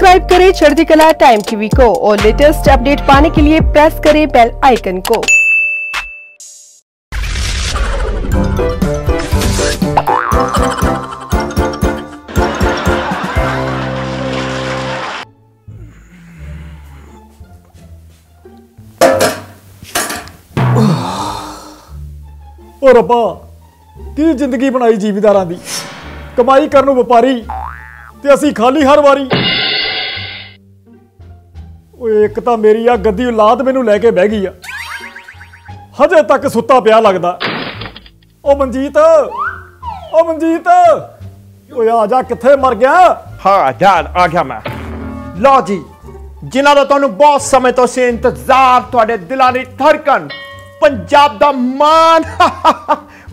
Subscribe करें Chardikla time TV को और लेटेस्ट अपडेट पाने के लिए प्रेस करें बेल आइकन को। ओ रब्बा की जिंदगी बनाई जीवीदारां दी, कमाई करनू व्यापारी ते असीं खाली हर वारी। ओए इक तां मेरी आ गद्दी औलाद मैनू लैके बह गई आ, हजे तक सुत्ता पिया लगदा। ओ मनजीत, ओ मनजीत, ओए आ जा, कित्थे मर गया? हाँ डैड, आ गया मैं। लो जी, जिन्हां दा तुहानू बहुत समय तो सी इंतजार, तुहाडे दिलां दी धड़कन, पंजाब दा मान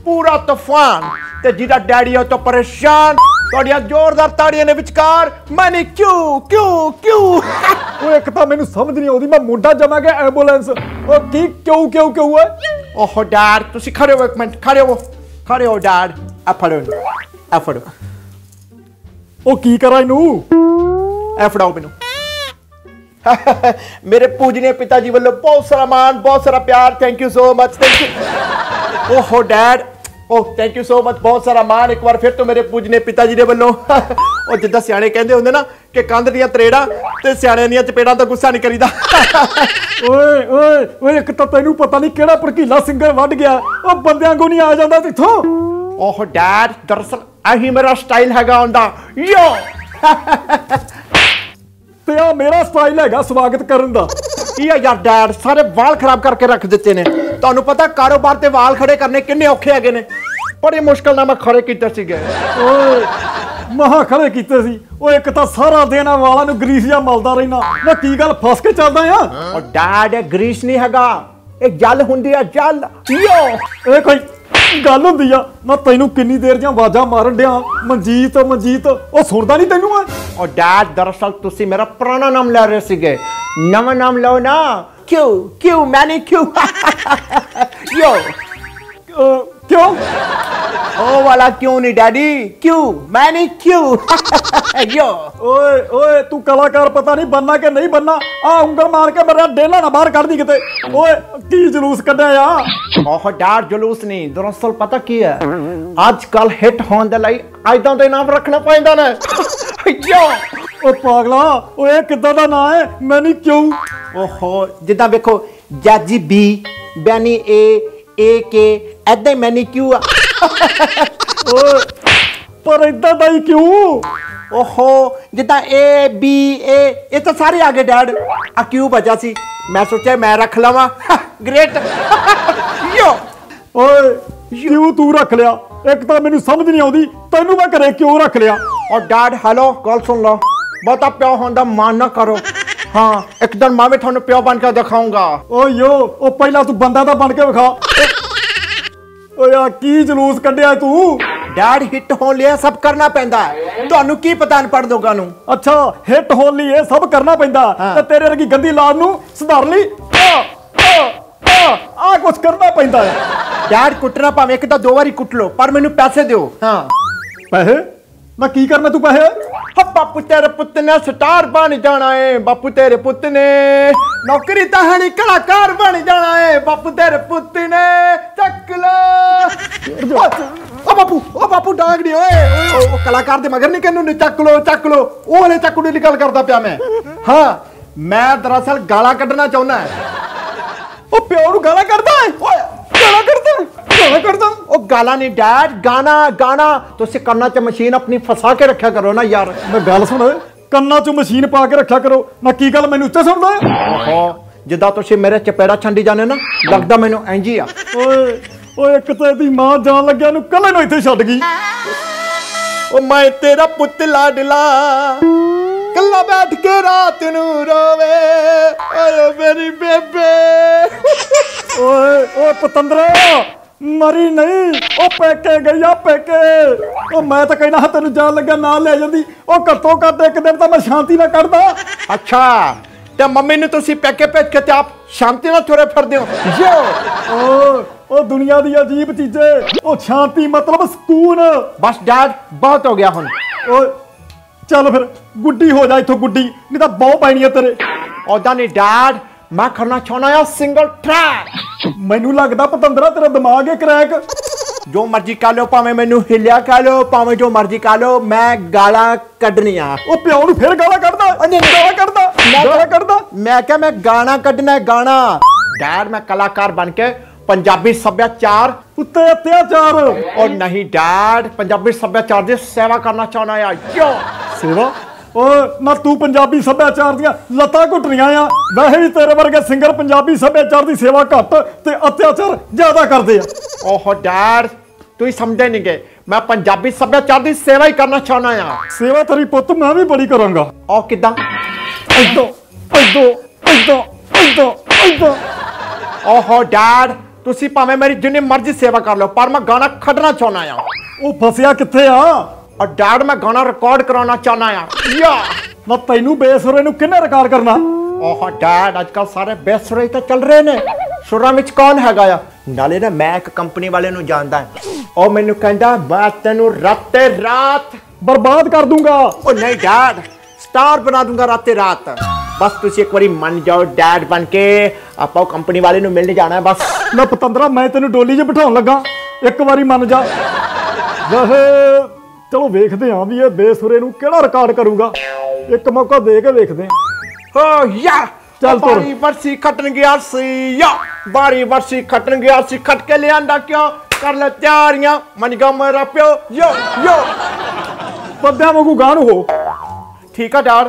पूरा तूफान ते जिदा डैडी हो तो परेशान, तोड़िया जोरदार ताड़ियां ने विचकार मैंने क्यों क्यों क्यों। वो एक तां मैनू समझ नहीं आउंदी, मैं मुंडा जमा के एंबुलेंस और की क्यों क्यों क्यों है। ओहो डैड, तुसी खड़े हो, एक मिनट खड़े हो डैड। आ फड़ो आ फड़ो। ओ की करा इनू, ए फड़ाओ मैनू। मेरे पूजनीय पिताजी वालों बहुत सारा मान, बहुत सारा प्यार, thank you so much, thank you. ओहो dad, oh thank you so much, बहुत सारा मान एक बार फिर तो मेरे पूजनीय पिताजी दे वालों। और जिद्दां सियाणे कहंदे हुंदे ना कि कंध दीयां तरेड़ां ते सियाणेयां दीयां चपेड़ां दा गुस्सा नहीं करीदा। ओए ओए ओए, एक तां तैनूं पता नहीं किहड़ा भड़कीला सिंगर वड गया, ओह बंदिआं वांगू नहीं आ जांदा तिथों। ओह डैड, दरअसल आही मेरा स्टाइल हैगा हुंदा यो। तेरा मेरा स्टाइल हैगा स्वागत करन दा। ये यार डैड, सारे वाल खराब करके रख दिते ने, तुहानू पता कारोबार ते वाल खड़े करने किन्ने औखे हैगे ने, बड़ी मुश्किल नाल मैं खड़े कीते सीगे। ओए महा खड़े कीते सी। ओए एक तां सारा दिन वालां नू ग्रीस जा मलदा रहना, मैं की गल फस के चलदा आ। ओ डैड, ये ग्रीस नहीं हैगा, ये जल हुंदी आ, जल यो। ए कोई गल हुंदी आ, मैं तैनू किन्नी देर जां आवाज़ां मारन दिया मनजीत मनजीत, ओ सुनदा नहीं तैनू। और डैड, दरअसल तुसी मेरा पुराना नाम ले रहे सीगे, नवा नाम लो ना, क्यों क्यों मैंने क्यों। यो क्यों ओ वाला क्यों नहीं डैडी, क्यों मैंने क्यों। यो ओए ओए, तू कलाकार पता नहीं बनना के नहीं बनना, आ उंगल मार के मेरा डेला ना बाहर कढ दी किते। ओए की जुलूस कढया यार। ओह डैड, जुलूस नहीं, दरअसल पता की है, आजकल हिट होने दे लई ऐदां दे नाम रखना पैंदा ना। ओ पागला, ओए किदा दा नाम है मैनी क्यों। ओहो जिदा वेखो, जाजी बी बैनी ए ए के ऐदा ही मैनी क्यों आ। ओ पर ऐदा दा ही क्यों। ओहो जिदा ए बी ए ये तो सारे आ गए डैड, आ क्यों बचा सी, मैं सोचा मैं रख लवां। ग्रेट यो। ओए क्यों तू रख लिया, एक तो मैनू समझ नहीं आउंदी तैनू मैं घरे क्यों रख लिया। और डैड हेलो, गल सुन लो, बहुता प्यो होंदा मान ना करो, हाँ एक दिन मैं भी थानू प्यो बन के दिखाऊंगा। ओ यो, ओ पहला तू बंदा दा बन के विखा। ओ यार की जलूस कड्ढिया तू। डैड हिट होने लिए सब करना पैंदा है, तुहानू की पता नहीं पड़ दोगा नू। अच्छा हिट होने लिए सब करना पैंदा ते तेरे रगी गंदी लाद नू सुधार लई आ आ आ आ कुछ करना पैंदा है। डैड कुटना भावें एक तां दो वारी कुट लो, पर मैनू पैसे दिओ। हां पैसे मैं की करना तू पैसे। बापू तेरे पुत ने स्टार बन जाना है, बापू तेरे पुत ने नौकरी तहनी कलाकार बन जाना है, बापू तेरे पुत ने चकला। ओ बापू, ओ बापू डांग दी ओए, ओ कलाकार दे मगर नहीं कहनू ने चकलो चकलो, ओ हले चकू दी गल करदा पिया मैं। हां मैं दरअसल गाला कढना चाहना है। ओ प्यो नू गाला करदा है, ओए गाला करदा है, गाला करदा। ओ गाला नहीं डैड, गाना गाना तुसी कन्ना च मशीन अपनी फसा के रखा करो ना यार। मैं गल सुन, कन्ना च मशीन पा के रखा करो, मैं की गल मैनू उच्चा सुनदा है। हां जिदा तुसी मेरे चपेड़ा छंडी जाने ना, लगदा मैनू इंज ही आ। ओए ओए एक ते दी मां जान लग्या नू कल्ले नू इथे छड गई। ओ मैं तेरा पुत लाडला कल्ला बैठ के रात नू रोवे, ओ मेरी बेबे। ओए ओ पतंदरा मरी नहीं, ओ पैके गई आ पैके। ओ मैं तो कहना हा तेन जान लगे ना ले जांदी, ओ घट्टो घट एक दिन तो मैं शांति ना करदा। अच्छा ते मम्मी ने तुसी पैके भेज के ते आप शांति ना थोड़े फिरदे हो। ओ दुनिया दी अजीब चीजे, ओ शांति मतलब सुकून। बस डैड बहुत हो गया हुन। ओ चल फिर गुड्डी हो जाए तो गुड्डी, नहीं तो बहु पैनी है तेरे। और जाने डैड मैं करना चाहना यार सिंगल ट्रैक। मैनू लगता पतंदरा तेरा दिमाग है क्रैक। जो मर्जी कर लो, भावे मैनू हिलिया कर लो, भावे जो मर्जी कर लो, मैं गाला कड्डनियां। ओ प्यो नू फिर गाला कड्डदा। मैं क्या मैं गाना कड्डना है गाना। डैड मैं कलाकार बन के पंजाबी सभ्याचार उत्ते अत्याचार। और नहीं डैड पंजाबी सभ्याचार दी सेवा करना चाहना यार। क्यों सेवा? ओ मैं तू पंजाबी सभ्याचार दियां लतां घुटनियां आ। वैसे भी तेरे वर्गे सिंगर पंजाबी सभ्याचार दी सेवा घट ते अत्याचार ज्यादा करदे आ। ओहो डैड तू समझे नहीं गए, मैं पंजाबी सभ्याचार दी सेवा ही करना चाहना आ। सेवा तेरी पुत्त मैं भी बड़ी करूंगा। ओ किदां इदों इदों इदों इदों इदों। ओहो डैड तुसी भावे मेरी जिन्नी मर्जी सेवा कर लो, पर मैं गाना खड़ना चाहना आ। ओ फसिया किथे आ? और डैड मैं गाना रिकॉर्ड कराना चाहना आ। या मैं तैनू बेसुरे नू किने रिकॉर्ड करना? ओहो डैड आजकल सारे बेसुरे ते चल रहे ने। सुरां विच कौन हैगा आ? नाले ना मैं एक कंपनी वाले नू जानदा है। ओ मैनू कहंदा मैं तैनू राते रात बर्बाद कर दूंगा। ओ नहीं डैड स्टार बना दूंगा राते रात। बस तुसी एक बारी मन जाओ डैड बन के, आपां कंपनी वाले नू मिलने जाना है बस। ना पतंदरा मैं तेन डोली च बिठाउण लगा, एक बारी मन जा। वैसे चलो वेखदे आं भी ये बेसुरे नू किहड़ा रिकॉर्ड करूंगा, एक मौका दे के वेखदे। ओ यार चल तुर। बारी बरसी खटन गया सी या बारी बरसी खटन गया सी, खट के लियांदा क्यों कर ले तैयारियां मनगा मेरा प्यो। यो यो बद्दा वांगू गाणू हो। ठीक है डैड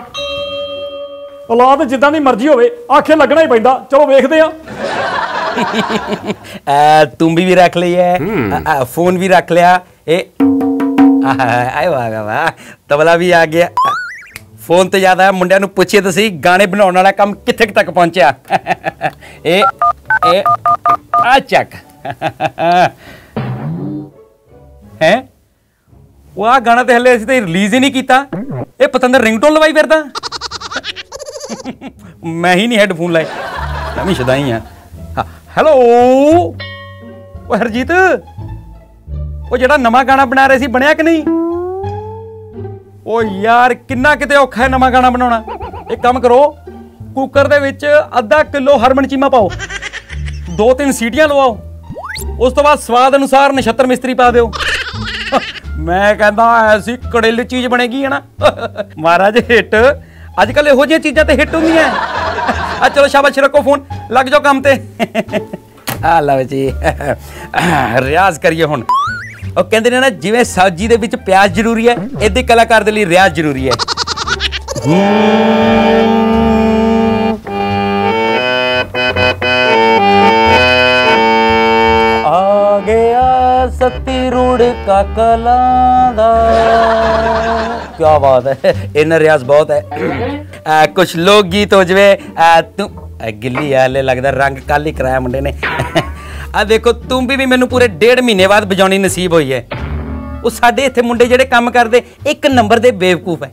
औलाद जिदा की मर्जी होवे, आखे लगना ही पैंदा। चलो वेखदे आं। तुम्बी भी रख ली है, फोन भी रख लिया, तबला भी आ गया। फोन तो ज्यादा मुंडिया नूं पुछिए तो सही गाने बनाने वाला काम कित्थे तक पहुंचा। आ चक है वह गाना तो हले असीं रिलीज ही नहीं किया। ये पतंदर रिंगटोन लवाई फिरदा। मैं ही नहीं हैडफोन लाए, मैं भी शदाई हाँ। हेलो ओ हरजीत, वो जड़ा नवा गाना बना रहे सी बनया कि नहीं? ओ यार किन्ना किते औखा है नवा गाना बनाना। एक काम करो कुकर दे विच आधा किलो हरमन चीमा पाओ, 2-3 सीटियां लवाओ, उस तो बाद स्वाद अनुसार नक्षत्र मिस्त्री पा दो। मैं कहता ऐसी कड़ेली चीज बनेगी है ना। महाराज हिट अजकल यहो जी चीज़ा तो हिट होंगे। आ चलो शाबाश रखो फोन, लग जाओ काम ते। आ लो जी रियाज करिए हुण। और कहते हैं ना जिवें सब्जी दे विच प्याज जरूरी है, इदे कलाकार दे लई रियाज जरूरी है। आ गया सती रूड़ का कलांदा। क्या बात है, इन्ना रियाज बहुत है। कुछ लोग गीत हो जाए तू गिल्ली आले लगता रंग काली कराया मुंडे ने। आ देखो तुम भी मैनू पूरे 1.5 महीने बाद बजानी नसीब हुई है। वो साढ़े इतने मुंडे जेडे काम करते एक नंबर दे बेवकूफ है।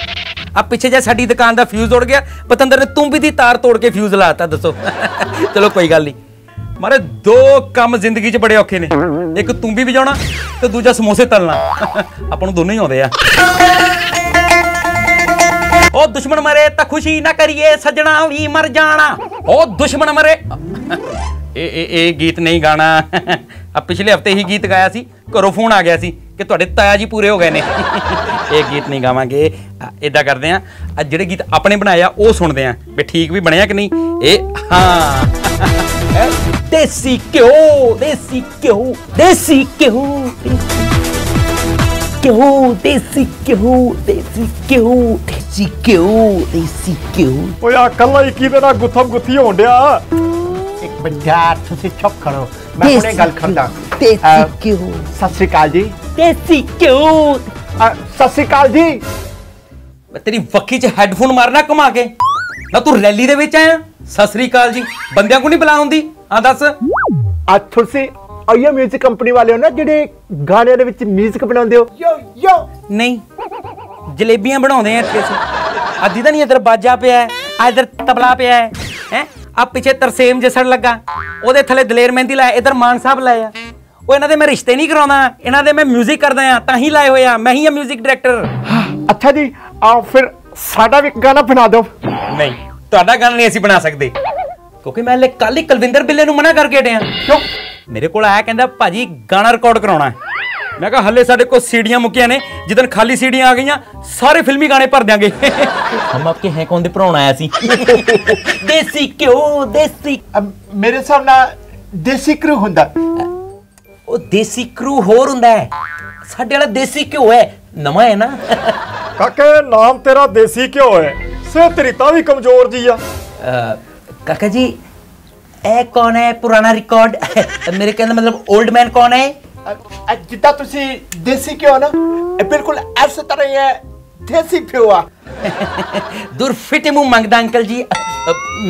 आ पिछे जा साड़ी दुकान का फ्यूज उड़ गया, पतंदर ने तुम भी दी तार तोड़ के फ्यूज लाता। दसो चलो कोई गल नहीं। मारे 2 काम जिंदगी च बड़े औखे ने, एक तुम भी बजाना तो दूजा समोसे तलना। अपन दोनों ही आते हैं। ओ दुश्मन मरे तो खुशी ना करिए सजना भी मर जाना। ओ दुश्मन मरे ए गीत नहीं गाना। अब पिछले हफ्ते ही गीत गाया सी, घरों फोन आ गया सी कि तुहाडे ताया जी पूरे हो गए ने। ये गीत नहीं गावांगे। इदा करदे आ जिहड़े गीत अपने बनाया वो सुनदे आ भी ठीक भी बनया कि नहीं। ए हां देसी घ्यो देसी घ्यो देसी घ्यो घ्यो देसी घ्यो देसी घ्यो तेरी वक्की च हैडफोन मारना घुमा के ना। तू रैली दे विच आया सत श्री अकाल जी बंदियां को नहीं बुला हुंदी। हां दस आ तुसी आईया म्यूजिक कंपनी वाले हो ना जेडे गाने दे विच म्यूजिक बनाउंदे हो? यो यो नहीं जलेबियां बनाते हैं। अद्धी तो नहीं इधर बाजा पे है, इधर तबला पे है, हैं आप पिछे तरसेम जसड़ लगा, वो थले दलेर मेहंदी लाया, इधर मान साहब लाया। वो इन्होंने मैं रिश्ते नहीं करवाना, इन्होंने मैं म्यूजिक करदा हाँ, ता ही लाए हुए हैं। मैं ही म्यूजिक डायरेक्टर। अच्छा जी आओ फिर साडा भी गाना बना दो। नहीं तुहाडा गाना नहीं असीं बना सकदे क्योंकि मैं हले कल ही कलविंदर बिल्ले नूं मना करके हटिया। क्यों? मेरे कोल आया कहंदा भाजी गाना रिकॉर्ड कराउणा है। मैं कहा हले साडे कोल सीडियां मुक्कियां ने, जिदन खाली सीडियां आ गईयां सारे फिल्मी गाने भर देंगे। हम आपके हैं कौन दे भराउण आया सी? देसी क्यों देसी मेरे हिसाब नाल देसी क्रू हुंदा। ओ देसी क्रू होर हुंदा है, साडे वाला देसी क्यों है, नवा है ना। काका नाम तेरा देसी क्यों है, से तेरी तावी कमजोर जी आ। काका जी ए कौन है पुराना रिकॉर्ड? मेरे कहने मतलब ओल्ड मैन कौन है? जिदा तुसी देसी क्यों ना बिल्कुल ऐसे तरह है देसी क्यों आ। दूर फिटे मुंह मंगदा अंकल जी,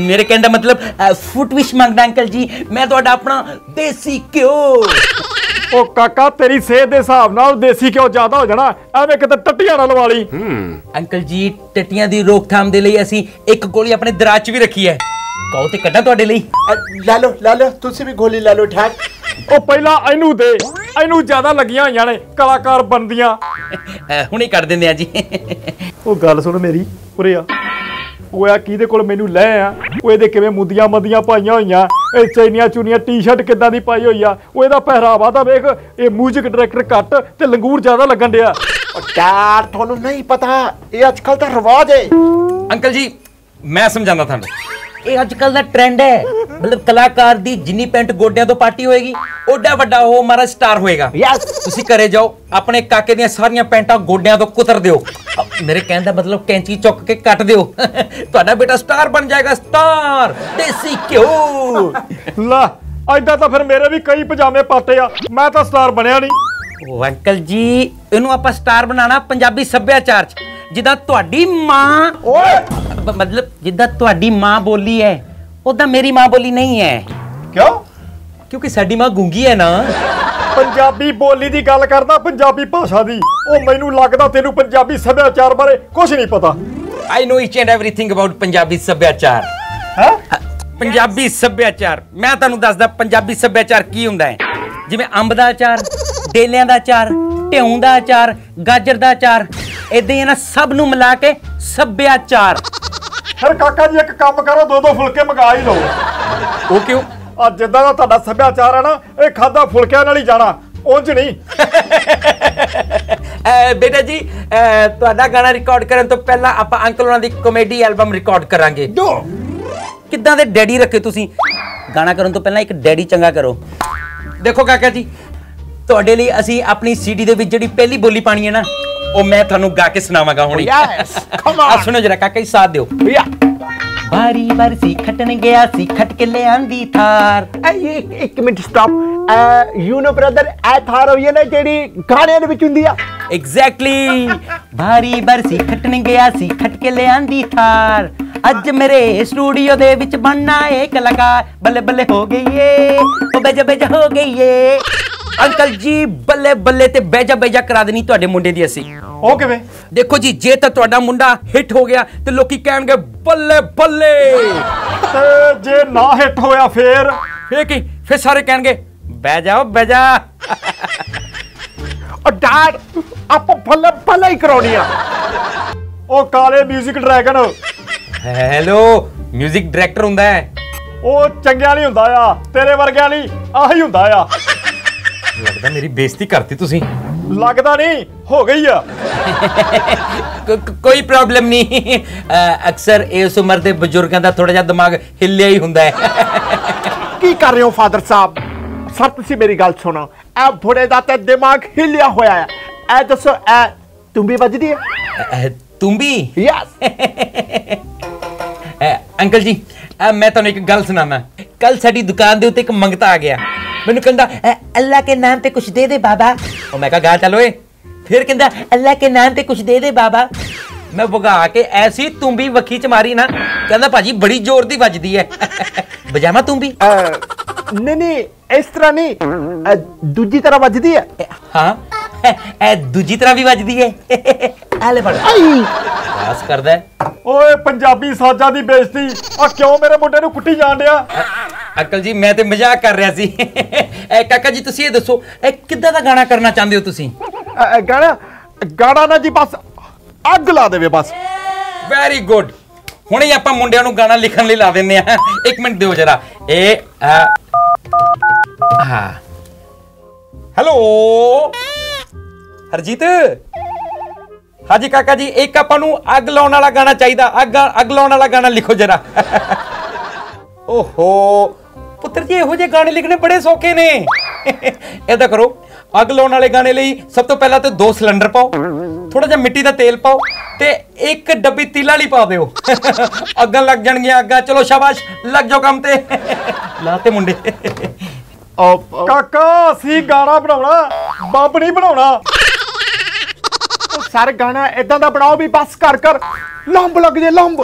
मेरे कहने मतलब फुट विश मंगदा अंकल जी, मैं तो अपना देसी क्यों। ओ काका तेरी सेहत दे हिसाब नाल देसी घिओ ज्यादा हो जाना, एवें किते टट्टियां ना लवा ली। अंकल जी टट्टियां दी रोकथाम दे लई असीं एक गोली अपने दराज भी रखी है, कहो ते कड्डा तुहाडे लई। ला लो तुसी भी गोली ला लो ठैक। ओ पहला इनू दे, इनू ज्यादा लगियां होईयां ने कलाकार बनदियां। हुणे कड्ड दिंदे आ जी। ओ गल सुण मेरी, उरे आ ओए आ किहदे कोल मैनू ले आ, ओ इहदे किवें मुंदियां मदियां पाईयां होईयां, ਇਹ ਚੈਨੀਆਂ ਚੁਨੀਆਂ ਟੀ-ਸ਼ਰਟ ਕਿਦਾਂ ਦੀ ਪਾਈ ਹੋਈ ਆ, ਉਹ ਇਹਦਾ ਪਹਿਰਾਵਾ ਦਾ ਵੇਖ, ਇਹ ਮਿਊਜ਼ਿਕ ਡਾਇਰੈਕਟਰ ਘੱਟ ਤੇ ਲੰਗੂਰ ਜ਼ਿਆਦਾ ਲੱਗਣ ਡਿਆ। ਯਾਰ ਤੁਹਾਨੂੰ ਨਹੀਂ ਪਤਾ ਇਹ ਅੱਜ ਕੱਲ ਦਾ ਰਿਵਾਜ ਹੈ। ਅੰਕਲ ਜੀ ਮੈਂ ਸਮਝਾਉਂਦਾ ਤੁਹਾਨੂੰ, ਇਹ ਅੱਜ ਕੱਲ ਦਾ ਟ੍ਰੈਂਡ ਹੈ, ਮਤਲਬ ਕਲਾਕਾਰ ਦੀ ਜਿੰਨੀ ਪੈਂਟ ਗੋਡਿਆਂ ਤੋਂ ਪਾਟੀ ਹੋਏਗੀ ਓਡਾ ਵੱਡਾ ਉਹ ਮਾਰਾ ਸਟਾਰ ਹੋਏਗਾ। ਤੁਸੀਂ ਘਰੇ ਜਾਓ ਆਪਣੇ ਕਾਕੇ ਦੀਆਂ ਸਾਰੀਆਂ ਪੈਂਟਾਂ ਗੋਡਿਆਂ ਤੋਂ ਕੁਤਰ ਦਿਓ, ਮੇਰੇ ਕਹਿਣ ਦਾ ਮਤਲਬ ਕੈਂਚੀ ਚੁੱਕ ਕੇ ਕੱਟ ਦਿਓ, ਤੁਹਾਡਾ ਬੇਟਾ ਸਟਾਰ ਬਣ ਜਾਏਗਾ, ਸਟਾਰ ਦੇਸੀ ਘਿਓ। ਲਾ ਐਦਾਂ ਤਾਂ ਫਿਰ ਮੇਰੇ ਵੀ ਕਈ ਪਜਾਮੇ ਪਾਤੇ ਆ, ਮੈਂ ਤਾਂ ਸਟਾਰ ਬਣਿਆ ਨਹੀਂ। ਉਹ ਅੰਕਲ ਜੀ ਇਹਨੂੰ ਆਪਾਂ ਸਟਾਰ ਬਣਾਉਣਾ ਪੰਜਾਬੀ ਸੱਭਿਆਚਾਰ ਚ, ਜਿੱਦਾਂ ਤੁਹਾਡੀ ਮਾਂ ਓਏ ਮਤਲਬ ਜਿੱਦਾਂ ਤੁਹਾਡੀ ਮਾਂ ਬੋਲੀ ਹੈ ਉਦਾਂ ਮੇਰੀ ਮਾਂ ਬੋਲੀ ਨਹੀਂ ਹੈ। ਕਿਉਂ? ਕਿਉਂਕਿ ਸਾਡੀ ਮਾਂ ਗੂੰਗੀ ਹੈ ਨਾ। पंजाबी बोली दी गल करदा, पंजाबी भाषा दी। ओ मैनू लगदा तेनू पंजाबी सभ्याचार बारे कुछ नहीं पता। I know each and everything about Punjabi सभ्याचार। हैं पंजाबी सभ्याचार मैं तुहानू दसदा पंजाबी सभ्याचार की हुंदा है, जिवें अंब दा अचार, डेलियां दा अचार, ढेऊं दा अचार, गाजर दा अचार, इदां ही ना सब नू मिला के सभ्याचार। फिर काका जी एक काम करो, दो दो फुलके मंगा ही लो। ओ क्यों? ਅੱਜ ਜਿੱਦਾਂ ਦਾ ਤੁਹਾਡਾ ਸੱਭਿਆਚਾਰ ਹੈ ਨਾ, ਇਹ ਖਾਦਾ ਫੁਲਕਿਆਂ ਨਾਲ ਹੀ ਜਾਣਾ, ਉਂਝ ਨਹੀਂ। ਬੇਟਾ ਜੀ ਤੁਹਾਡਾ ਗਾਣਾ ਰਿਕਾਰਡ ਕਰਨ ਤੋਂ ਪਹਿਲਾਂ ਆਪਾਂ ਅੰਕਲ ਉਹਨਾਂ ਦੀ ਕਮੇਡੀ ਐਲਬਮ ਰਿਕਾਰਡ ਕਰਾਂਗੇ। ਦੋ ਕਿੱਦਾਂ ਦੇ ਡੈਡੀ ਰੱਖੇ ਤੁਸੀਂ, ਗਾਣਾ ਕਰਨ ਤੋਂ ਪਹਿਲਾਂ ਇੱਕ ਡੈਡੀ ਚੰਗਾ ਕਰੋ। ਦੇਖੋ ਕਾਕਾ ਜੀ ਤੁਹਾਡੇ ਲਈ ਅਸੀਂ ਆਪਣੀ ਸੀਡੀ ਦੇ ਵਿੱਚ ਜਿਹੜੀ ਪਹਿਲੀ ਬੋਲੀ ਪਾਣੀ ਹੈ ਨਾ ਉਹ ਮੈਂ ਤੁਹਾਨੂੰ ਗਾ ਕੇ ਸੁਣਾਵਾਂਗਾ ਹੁਣੀ। ਆ ਸੁਣੋ ਜਰਾ ਕਾਕਾ ਜੀ, ਸਾਥ ਦਿਓ। बारी बारी सी खटन गया सी खट के ले आंदी थार। एक minute stop, you know brother ए थार होई ना जेडी गाने दे विच हुंदी आ। एग्जैक्टली, बारी बारी सी खटन गया सी खट के ले आंदी थार, अज मेरे स्टूडियो दे विच बनना ए कलाकार। बल्ले बल्ले हो गई ए, ओ बेजा बेजा हो गई ए। अंकल जी बल्ले बल्ले ते बेजा बेजा करा देनी तुहाडे मुंडे दी असी। ओके वे देखो जी, जे तो तुहाडा मुंडा हिट हो गया ते लोकी कहणगे बल्ले बल्ले, ते जे ना हिट होया फिर की फिर सारे कहणगे बह जाओ बह जा। ओ डैड आप बल्ले बल्ले ही कराउणी आ। ओ काले music dragon, hello music director हुंदा है, ओ चंगिया नहीं हुंदा आ, तेरे वर्गिया नहीं आही हुंदा आ। लगदा मेरी बेइज्जती करती तुसी। लगदा नहीं, हो गई आ। कोई प्रॉब्लम नहीं, अक्सर इस उम्र के बजुर्गों का थोड़ा जिहा दिमाग हिलिया ही हुंदा है। की कर रहे हो फादर साहब? सर तुसी मेरी गल सुनो, ए बुढ़े दा ते दिमाग हिलिया होया है, ए दसो ए तुम्बी बजदी है? तुम्बी? यस। अंकल जी मैं तुहानू एक गल सुणावां, कल साडी दुकान दे उत्ते एक मंगता आ गया, मैनू कहंदा अल्लाह के नाम पे कुछ दे दे बाबा। और मैं कहा गा चलो ए, फिर कहंदा अल्लाह के नाम पे कुछ दे दे बाबा। मैं भगा के ऐसी तुम्बी वखी च मारी ना, कहंदा भाजी बड़ी जोर दी वजदी है। बजामा तुम्बी? नहीं इस तरह नहीं, दूजी तरह वजदी है। हां ए दूजी तरह भी वजदी है। आले फड़ बस कर दे। ओए पंजाबी साजा दी बेइज्जती आ, क्यों मेरे मुंडे नु कुट्टी जान दिया? अंकल जी मैं तो मजाक कर रहा सी। काका जी तुसी ये दसो किद्दां दा गाना करना चाहंदे हो तुसी? गाना ना जी बस अग ला देवे बस। Very good. हुण ही आपां मुंडियां नूं गाना लिखण लई ला दिंदे आ। एक मिनट दिओ जरा। हेलो हरजीत। हाँ जी काका जी, एक आपां नूं अग लाउण वाला गाना चाहिए। अग लाउण वाला गाना लिखो जरा। ओहो पुत्र जी, इहो जे गाने लिखने बड़े सौखे ने। ऐदा करो, अग लाउण वाले गाने लई सब तो पहला तो 2 सिलेंडर पाओ, थोड़ा जिहा मिट्टी दा तेल पाओ ते 1 डब्बी तिला ली पा दिओ। अग्गां लग जाणगीआं अग्गां। चलो शाबाश, लग जाओ काम ते। लाते मुंडे। काका सी गाना बनाउणा, बंब नहीं बनाउणा। सारे गाना इदां दा बनाओ भी बस कर लंब लग जे लंब।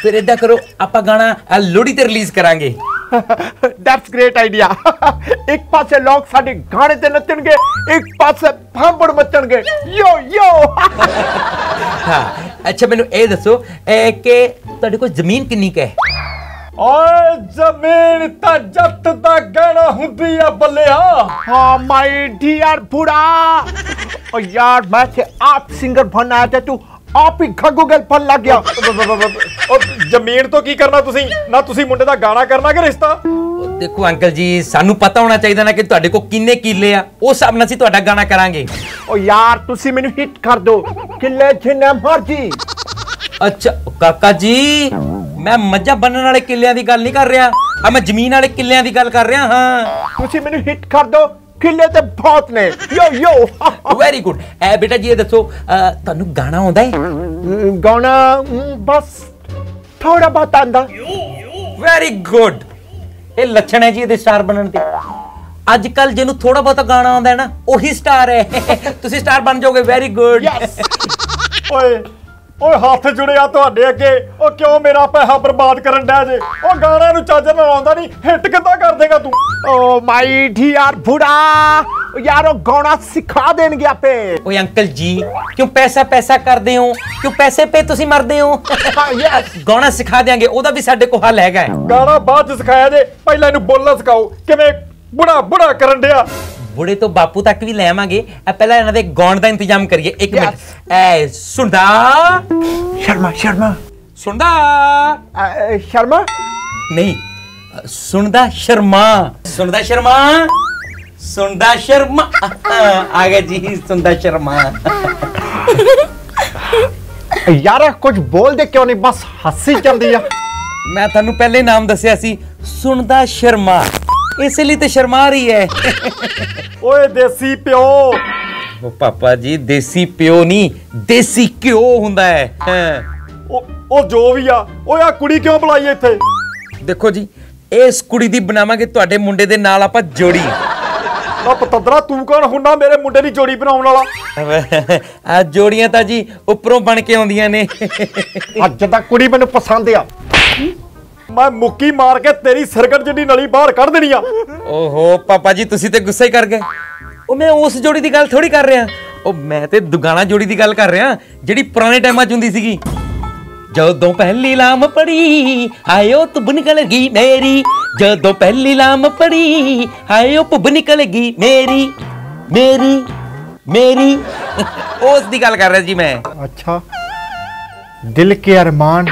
फिर इदां करो, आपां गाना लोहड़ी ते रिलीज करांगे। That's great idea. एक पासे लोग साडे गाने ते नचणगे, एक पासे भांबड़ मचणगे। यो यो। हां अच्छा, मैनू ए दसो के तुहाडे कोल जमीन कितनी क है? ओए जमीन ता जट दा गहना हुंदी आ बल्लेआ। हां माय डियर बुड़ा। ओ यार, मैं ते आप सिंगर बनना है ते तू आप ही गूगल पर लग गया। जमीन तो की करना तुसी? ना तुसी मुंडे दा गाना करना के रिश्ता। देखो अंकल जी, सानू पता होना चाहिए ना कि तुहाडे को किन्ने किले आ, उस हिसाब नाल सी तुहाडा गाना करांगे। ओ यार तुसी मेनू हिट कर दो, किले जिन्ने मर्जी। अच्छा काका जी, मैं मज्जा बनने वाले किलियां दी गल नहीं कर रहा, आ मैं जमीन वाले किलियां दी गल कर रहा। हां तुसी मेनू हिट कर दो, किले ते बहुत ने। यो यो। Very good. ए बेटा जी, ये दसो तन्नू गाना आंदा है? गाना बस थोड़ा बहुत आंदा। Very good. ये लक्षण है जी ये स्टार बनने दे। आजकल जेनु थोड़ा बहुत गाना आंदा है ना, ओही स्टार है। तुसी स्टार बन जाओगे। Very good. ओए ओए, हाथ जुड़े आ तुहाडे अगे। ओ क्यों मेरा पैसा बर्बाद करन डै जे? ओ गाना नू चाजर नाल आंदा नहीं, हिट किदां कर देगा तू? ओ माई डियर बुढ़ा, यारो गाना सिखा देंगे आपे। ओए अंकल जी, क्यों पैसा पैसा करदे हो? क्यों पैसे पे तुसी मरदे हो? यस, गाना सिखा देंगे, ओदा भी साडे को हल हैगा। गाना बाद च सिखाया जे, पहला इनु बोलना सिखाओ। किवें बुढ़ा बुढ़ा करन दिया? बुढ़े तो बापू तक भी ले आवांगे, पहला इना दे गाण दा इंतजाम करिए। एक मिनट। ए सुनदा शर्मा शर्मा। सुनदा शर्मा नहीं, सुनदा शर्मा। सुनदा शर्मा। सुनदा शर्मा। आ गया जी सुनदा शर्मा। यार कुछ बोल दे, क्यों नहीं बस हंसी चलदी है। मैं थानू पहले नाम दसिया सी सुनदा शर्मा, इसलिए तो शर्मा रही है। ओए देसी प्यो। ओ पापा जी, देसी प्यो नहीं, देसी घ्यो हुंदा है। ओ जो भी आ, ओ यार कुड़ी क्यों बुलाई इथे? देखो जी, इस कुड़ी दी बनावांगे तुहाडे मुंडे दे नाल आपां जोड़ी। ओ पतंदरा तू कौन हुंदा मेरे मुंडे दी जोड़ी बनाउण वाला? आ जोड़ियां तां जी उपरों बन के आउंदियां ने। अज तक कुड़ी मैनूं पसंद आ, मैं मुक्की मार के तेरी सरगट जिहड़ी नली बाहर कढ देनी आ। ओहो पापा जी, तुसीं ते गुस्सा ही कर गए। ओ मैं उस जोड़ी दी गल थोड़ी कर रहा। ओ मैं ते दुगाना जोड़ी दी गल कर रहा जिहड़ी पुराने टाइमां च हुंदी सीगी। जदों पहली लाम पड़ी आयो तुब निकल गई मेरी। जदों पहली लाम पड़ी आयो पुब निकल गई मेरी मेरी मेरी। उस दी गल कर रहा जी मैं। अच्छा, दिल के अरमान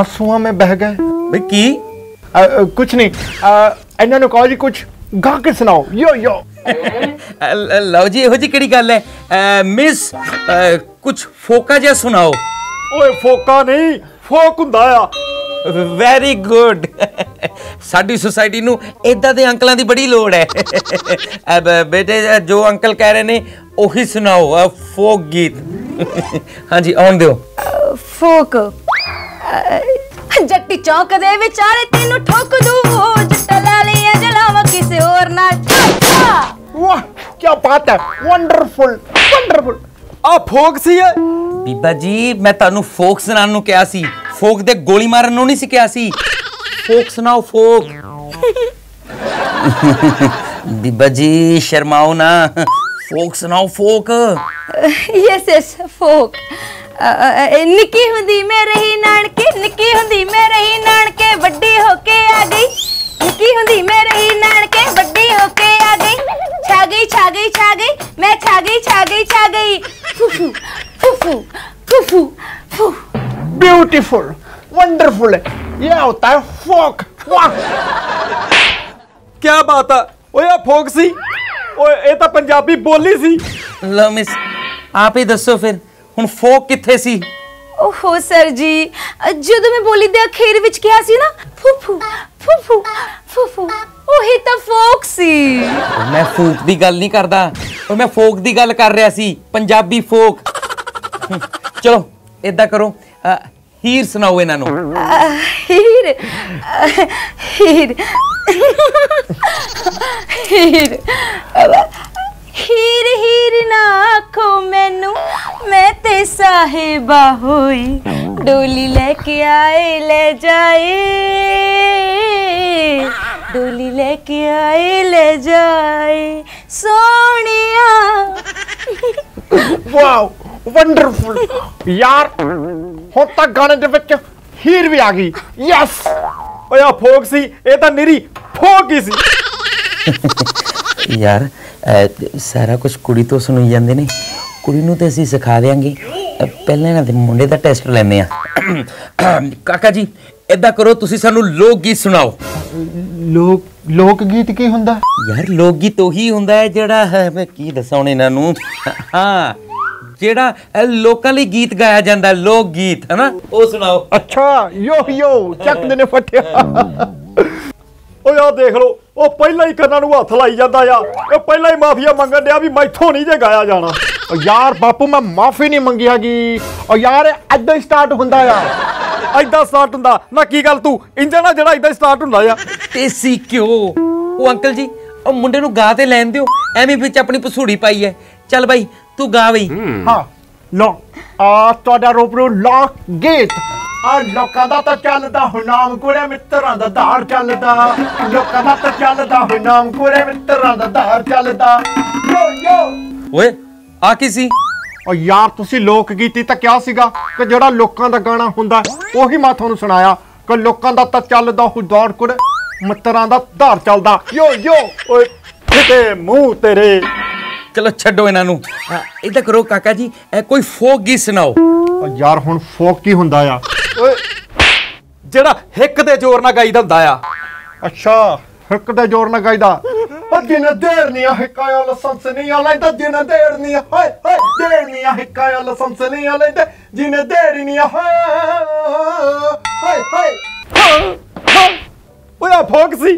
आंसुओं में बह गए। भाई की कुछ नहीं, इन्होंने कहो जी कुछ गा के सुनाओ। यो यो। लो जी, यहो जी केड़ी गल है? मिस कुछ फोका जिहा सुनाओ। ओए फोका नहीं, फोक हुंदा आ। Very good. साडी सोसाइटी नू इदां दे अंकलां दी बड़ी लोड़ है। अब बेटे जो अंकल कह रहे ने ओही सुनाओ, फोक गीत। हाँ जी आउण दिओ फोक। जट्टी चौक दे विचारे तैनू ठोक दूं, जट्टा ला लिया जलावा किसे होर नाल। वाह क्या बात है, वंडरफुल वंडरफुल। आ फोक सी है बीबा जी, मैं तानू फोक सुनान नू कहा सी, फोक दे गोली मारन नू नहीं सी कहा सी। फोक सुनाओ फोक। बीबा जी शर्माओ ना, फोक सुनाओ फोक। Yes yes folk. निक्की हुंदी मेरे ही नानके, निक्की हुंदी मेरे ही नानके बड्डी होके आ गई। निक्की हुंदी मेरे ही नानके बड्डी होके आ गई। छा गई छा गई छा गई, मैं छा गई छा गई छा गई। फुफू फुफू फुफू ब्यूटीफुल वंडरफुल है, ये होता है फोक। क्या बात है, ओया फोक सी, ओए ये तो पंजाबी बोली सी। लो मिस आप ही दसो फिर हुन फोक किथे सी? ओहो सर जी जो मैं बोली दे अखेर विच क्या सी ना फूफू फूफू फूफू ओही तो फोक सी। मैं फोक दी गल नहीं करदा, और मैं फोक दी गल कर रहा सी, पंजाबी फोक। चलो इदा करो हीर सुनाओ इन्हां नूं। हीर हीर हीर हीर हीर ना आखो मैनू मैं ते साहिबा होई, डोली लेके आए ले जाए, डोली लेके आए ले जाए सोनिया। वाओ वंडरफुल यार, होता गाने दे विच हीर भी आ गई। यस ओया फोक सी, ए तां निरी फोक ही सी। यार सारा कुछ कुड़ी तो सुनी जाते ने, कुड़ी नूं ते असीं सिखा देंगे, पहले इन्हां दे मुंडे दा टेस्ट लैंदे आ। काका जी इदा करो तुसीं सानू लोक गीत सुनाओ। लोक गीत की हुंदा? यार लोक गीत ओही हुंदा है जिहड़ा मैं की दसां इन्हां नूं, हाँ जिहड़ा लोकां लई गीत गाया जांदा, लोक गीत है ना, ओ सुनाओ। अच्छा यो यो चक दे ने फटिया। ओ यार देख लो ओ पहला ही कन्ना नूं हथ लाई जांदा आ, ओ पहला ही माफिया मंगन दिया भी मैथों नहीं जे गाया जाना। यार बापू मैं माफी नहीं मंगी हैगी। ओ यार ऐदा ही स्टार्ट हुंदा आ, ऐदा स्टार्ट हुंदा ना, की गल तू इंजन ना जेड़ा ऐदा स्टार्ट हुंदा आ देसी क्यों? ओ अंकल जी ओ मुंडे नूं गा ते लैन दियो, एवें विच अपनी पसूड़ी पाई है। चल भाई तू गा बई। हां लो आ तोड़ा रोबरू लॉक गीत। लोकां दा तां चलदा हुनाम कुड़े मित्तरां दा धार चलदा, लोकां दा तां चलदा हुनाम कुड़े मित्तरां दा धार चलदा। यो यो ओए आ की सी? ओ यार तुसी लोक गीती तां क्या सीगा कि जेड़ा लोकां दा गाना हुंदा ओही मैं तुहानू सुनाया कि लोकां दा तां चलदा हुनाम कुड़े मित्तरां दा धार चलदा। यो यो ओए किते मूंह तेरे। चलो छड्डो इन्हां नूं, इदां करो काका जी कोई फोक गीत सुनाओ। ओ यार हुण फोक की हुंदा आ? ਜਿਹੜਾ ਹਿੱਕ ਦੇ ਜ਼ੋਰ ਨਾਲ ਗਾਈਦਾ ਹੁੰਦਾ ਆ। ਅੱਛਾ ਹਿੱਕ ਦੇ ਜ਼ੋਰ ਨਾਲ ਗਾਈਦਾ, ਦਿਨ ਦੇਰ ਨਹੀਂ ਹਿਕਾਇਆ ਲਾਇਸੈਂਸ ਨਹੀਂ ਲੈਂਦਾ, ਦਿਨ ਦੇਰ ਨਹੀਂ ਹਾਏ ਹਾਏ ਦੇਰ ਨਹੀਂ ਹਿਕਾਇਆ ਲਾਇਸੈਂਸ ਨਹੀਂ ਲੈਂਦਾ, ਦਿਨ ਦੇਰ ਨਹੀਂ ਹਾਏ ਹਾਏ। ਓਏ ਫੋਕ ਸੀ,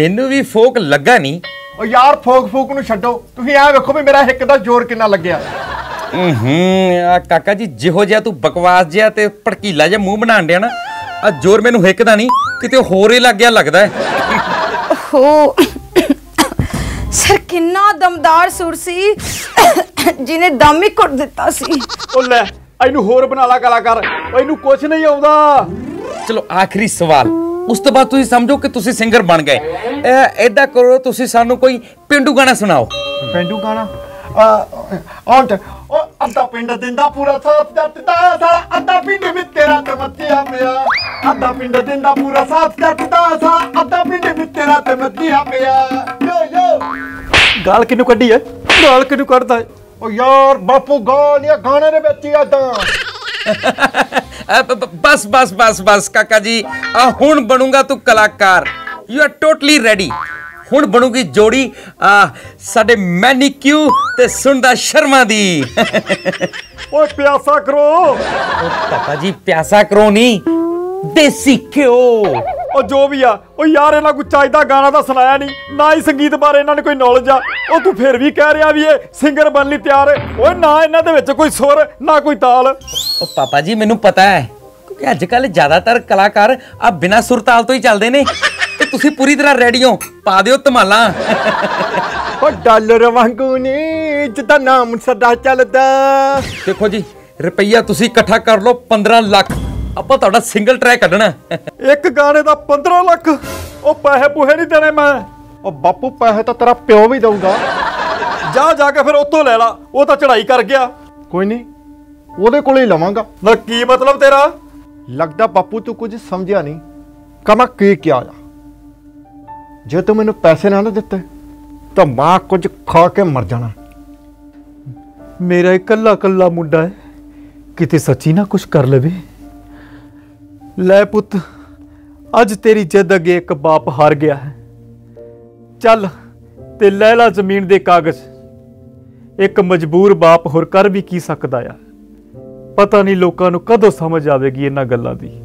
ਮੈਨੂੰ ਵੀ ਫੋਕ ਲੱਗਾ ਨਹੀਂ। ਓ ਯਾਰ ਫੋਕ ਫੋਕ ਨੂੰ ਛੱਡੋ, ਤੁਸੀਂ ਐ ਵੇਖੋ ਵੀ ਮੇਰਾ ਹਿੱਕ ਦਾ ਜ਼ੋਰ ਕਿੰਨਾ ਲੱਗਿਆ। काका जी जिहो जिहा तू बकवास जिहा ते भड़कीला जिहा मूँह बनाण दिया ना, आ जोर मैनू हिक दा नहीं किते होर ही लग गया लगदा है। ओहो सर किन्ना दमदार सुर सी, जिने दम ही कुट दिता सी। ओ ले इनू होर बना ला कलाकार, इनू कुछ नहीं आउंदा। चलो आखिरी सवाल, उस तो बाद तुसीं समझो कि तुसीं सिंगर बन गए। ऐदा करो तुसीं सानू कोई पेंडू गाना सुनाओ। पेंडू गाना ਆਉਂਦਾ ਉਹ ਅੱਧਾ ਪਿੰਡ ਦਿੰਦਾ ਪੂਰਾ ਸਾਥ ਦਿੱਤਾ ਸਾ, ਅੱਧਾ ਪਿੰਡ ਵਿੱਚ ਤੇਰਾ ਤੇ ਮੱਤਿਆ ਪਿਆ, ਅੱਧਾ ਪਿੰਡ ਦਿੰਦਾ ਪੂਰਾ ਸਾਥ ਦਿੱਤਾ ਸਾ, ਅੱਧਾ ਪਿੰਡ ਵਿੱਚ ਤੇਰਾ ਤੇ ਮੱਤਿਆ ਪਿਆ। ਯੋ ਯੋ ਗਾਲ ਕਿਨੂੰ ਕੱਢੀ ਐ, ਗਾਲ ਕਿਨੂੰ ਕੱਢਦਾ ਐ? ਓ ਯਾਰ ਬਾਪੂ ਗਾਲ ਇਹ ਗਾਣੇ ਦੇ ਵਿੱਚ ਹੀ ਆਦਾਂ। ਬਸ ਬਸ ਬਸ ਬਸ ਕਾਕਾ ਜੀ ਆ ਹੁਣ ਬਣੂਗਾ ਤੂੰ ਕਲਾਕਾਰ, ਯੂ ਆਰ ਟੋਟਲੀ ਰੈਡੀ। ਹੁਣ ਬਣੂਗੀ ਜੋੜੀ ਸਾਡੇ ਮੈਨੀਕਿਊ ਤੇ ਸੁੰਦਾ ਸ਼ਰਮਾ ਦੀ। ਓਏ ਪਿਆਸਾ ਕਰੋ। ਓ ਪਾਪਾ ਜੀ ਪਿਆਸਾ ਕਰੋ ਨਹੀਂ, ਦੇਸੀ ਘਿਓ। ਓ ਜੋ ਵੀ ਆ, ਓ ਯਾਰ ਇਹਨਾਂ ਕੋ ਚਾਹੀਦਾ ਗਾਣਾ ਤਾਂ ਸੁਣਾਇਆ ਨਹੀਂ, ਨਾ ਹੀ ਸੰਗੀਤ ਬਾਰੇ ਇਹਨਾਂ ਨੇ ਕੋਈ ਨੌਲੇਜ ਆ। ਓ ਤੂੰ ਫੇਰ ਵੀ ਕਹਿ ਰਿਹਾ ਵੀ ਇਹ ਸਿੰਗਰ ਬਣ ਲਈ ਤਿਆਰ ਹੈ। ਓਏ ਨਾ ਇਹਨਾਂ ਦੇ ਵਿੱਚ ਕੋਈ ਸੁਰ ਨਾ ਕੋਈ ਤਾਲ। ਓ ਪਾਪਾ ਜੀ ਮੈਨੂੰ ਪਤਾ ਹੈ ਕਿਉਂਕਿ ਅੱਜ ਕੱਲ ਜ਼ਿਆਦਾਤਰ ਕਲਾਕਾਰ ਆ ਬਿਨਾਂ ਸੁਰ ਤਾਲ ਤੋਂ ਹੀ ਚੱਲਦੇ ਨੇ। ਤੁਸੀਂ ਪੂਰੀ ਤਰ੍ਹਾਂ ਰੈਡੀ ਹੋ, ਪਾ ਦਿਓ ਧਮਾਲਾਂ। ਓ ਡਾਲਰ ਵਾਂਗੂ ਨੀ ਜਿਹਦਾ ਨਾਮ ਸਦਾ ਚੱਲਦਾ। ਦੇਖੋ ਜੀ ਰੁਪਈਆ ਤੁਸੀਂ ਇਕੱਠਾ ਕਰ ਲਓ 15 ਲੱਖ, ਆਪਾਂ ਤੁਹਾਡਾ ਸਿੰਗਲ ਟਰੈਕ ਕੱਢਣਾ। ਇੱਕ ਗਾਣੇ ਦਾ 15 ਲੱਖ? ਉਹ ਪੈਸੇ ਪੂਹੇ ਨਹੀਂ ਦੇਣੇ ਮੈਂ। ਉਹ ਬਾਪੂ ਪੈਸੇ ਤਾਂ ਤੇਰਾ ਪਿਓ ਵੀ ਦਊਗਾ, ਜਾ ਕੇ ਫਿਰ ਉਤੋਂ ਲੈ ਲਾ, ਉਹ ਤਾਂ ਚੜਾਈ ਕਰ ਗਿਆ। ਕੋਈ ਨਹੀਂ ਉਹਦੇ ਕੋਲ ਹੀ ਲਵਾਂਗਾ। ਨਾ ਕੀ ਮਤਲਬ ਤੇਰਾ? ਲੱਗਦਾ ਬਾਪੂ ਤੂੰ ਕੁਝ ਸਮਝਿਆ ਨਹੀਂ ਕਮਾ ਕੀ ਕਿਹਾ ਆ। जो तू मैनू पैसे ना दिते तो मां कुछ खा के मर जाना। मेरा इकला कला मुंडा है, किते सच्ची ना कुछ कर लवे। लै पुत अज तेरी जिद अगे एक बाप हार गया है, चल ते लैला जमीन दे कागज। एक मजबूर बाप होर कर भी की सकता है। पता नहीं लोगों को कदों समझ आएगी इन्हां गल्लां दी।